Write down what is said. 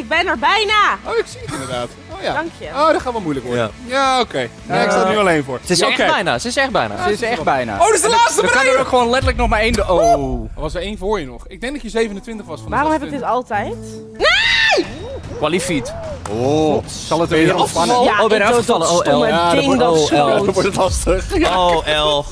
Ik ben er bijna. Oh, ik zie het inderdaad. Oh ja. Dank je. Oh, dat gaat wel moeilijk worden. Ja, ja, oké. Okay. Ja, ik sta er nu alleen voor. Ze is echt bijna. Ze is echt bijna. Ja, ze is echt bijna. Oh, dat is de laatste. Dan kan er ook gewoon letterlijk nog maar één. Oh. Er was er één voor je nog. Ik denk dat je 27 was. Van waarom heb ik dit altijd? Nee! Qualified. Oh, zal het weer afvallen? Ja, oh, ben je afgevallen? Oh, L. Ja, dan wordt het lastig. Oh, L.